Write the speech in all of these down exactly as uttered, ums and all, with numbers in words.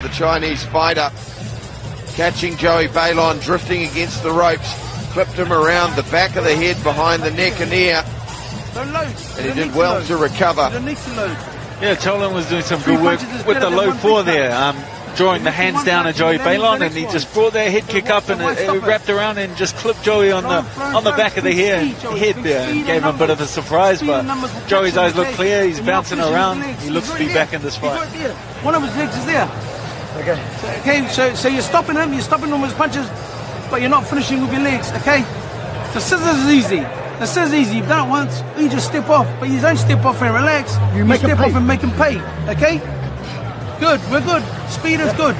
The Chinese fighter catching Joey Baylon drifting against the ropes, clipped him around the back of the head, behind the neck and ear. Don't load. And he did well to recover. Don't need to load. Yeah, Tolan was doing some good work with the low four there, um, drawing the hands down on Joey Baylon, and he just brought that head kick up and it, it wrapped around and just clipped Joey on the on the back of the head, head there, and gave him a bit of a surprise. But Joey's eyes look clear. He's bouncing around. He looks to be back in this fight. One of his legs is there. Okay. Okay. So so you're stopping him. You're stopping him with his punches, but you're not finishing with your legs. Okay. The scissors is easy. This is easy. You've done it once, you just step off. But you don't step off and relax. You, you step off and make him pay. Okay? Good. We're good. Speed is good.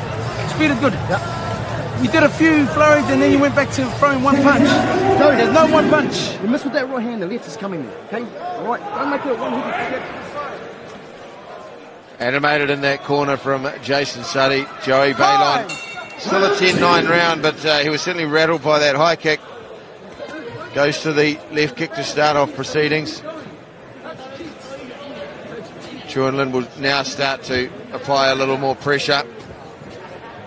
Speed is good. Yep. You did a few flurries and then you went back to throwing one punch. No, there's no one punch. You missed with that right hand. The left is coming there. Okay? All right. Don't make it one hit. Animated in that corner from Jason Suddy. Joey Baylon. Still a ten nine round, but uh, he was certainly rattled by that high kick. Goes to the left kick to start off proceedings. Chuan Lin will now start to apply a little more pressure.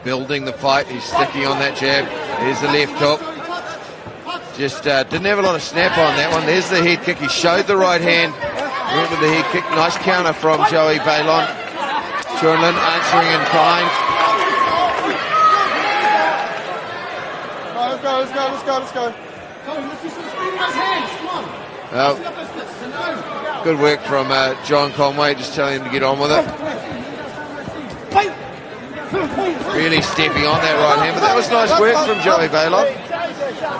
Building the fight. He's sticking on that jab. There's the left hook. Just uh, didn't have a lot of snap on that one. There's the head kick. He showed the right hand. Went with the head kick. Nice counter from Joey Baylon. Chuan Lin answering in kind. Let's go, let's go, let's go, let's go. Well, good work from uh, John Conway, just telling him to get on with it. Really stepping on that right hand, but that was nice work from Joey Baylon.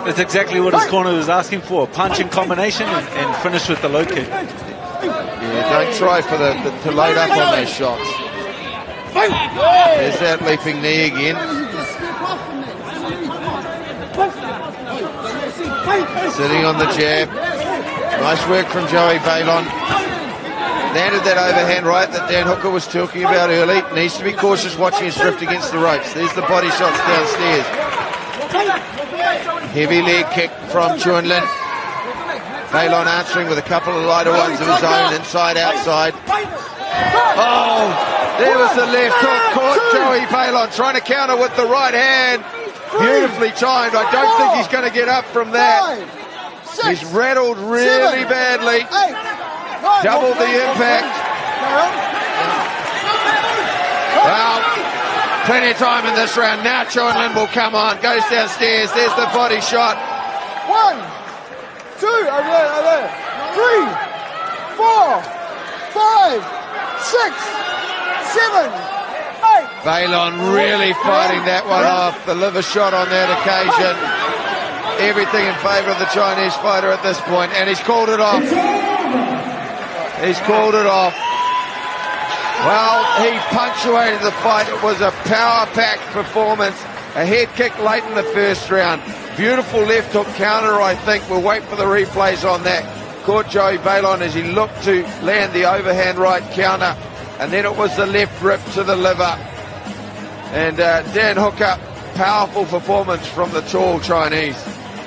That's exactly what his corner was asking for, punch in combination and, and finish with the low kick. Yeah, don't try for the, the to load up on those shots. There's that leaping knee again. Sitting on the jab. Nice work from Joey Baylon. Landed that overhand right that Dan Hooker was talking about early. Needs to be cautious watching his drift against the ropes. There's the body shots downstairs. Heavy leg kick from Chuan Lin. Baylon answering with a couple of lighter ones of his own, inside, outside. Oh, there was the left hook. Caught Joey Baylon trying to counter with the right hand. Beautifully timed. I don't think he's going to get up from that. He's rattled really badly. Doubled the impact. Well, plenty of time in this round. Now Chuan Lin will come on. Goes downstairs. There's the body shot. One, two, over there, over there. Three, four, five, six, seven. Baylon really fighting that one off. The liver shot on that occasion. Everything in favour of the Chinese fighter at this point, and he's called it off. He's called it off. Well, he punctuated the fight. It was a power-packed performance. A head kick late in the first round. Beautiful left hook counter, I think. We'll wait for the replays on that. Caught Joey Baylon as he looked to land the overhand right counter, and then it was the left rip to the liver. And uh, Dan Hooker, powerful performance from the tall Chinese.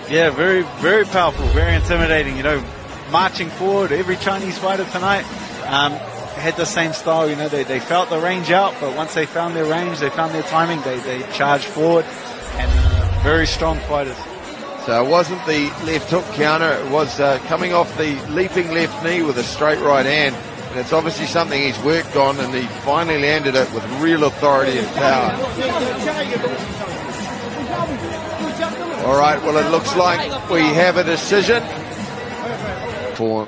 Yeah, very, very powerful, very intimidating. You know, marching forward, every Chinese fighter tonight um, had the same style. You know, they, they felt the range out, but once they found their range, they found their timing, they, they charged forward, and uh, very strong fighters. So it wasn't the left hook counter, it was uh, coming off the leaping left knee with a straight right hand. It's obviously something he's worked on, and he finally landed it with real authority and power. All right, well, it looks like we have a decision for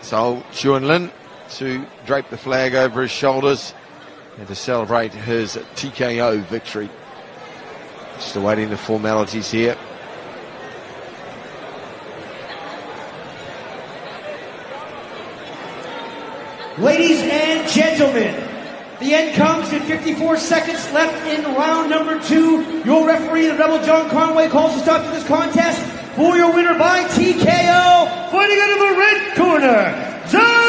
Saul Chuan Lin to drape the flag over his shoulders and to celebrate his T K O victory. Just awaiting the formalities here. Ladies and gentlemen, the end comes in fifty-four seconds left in round number two. Your referee, the Rebel John Conway, calls a stop to this contest. For your winner by T K O, fighting out of the red corner, John!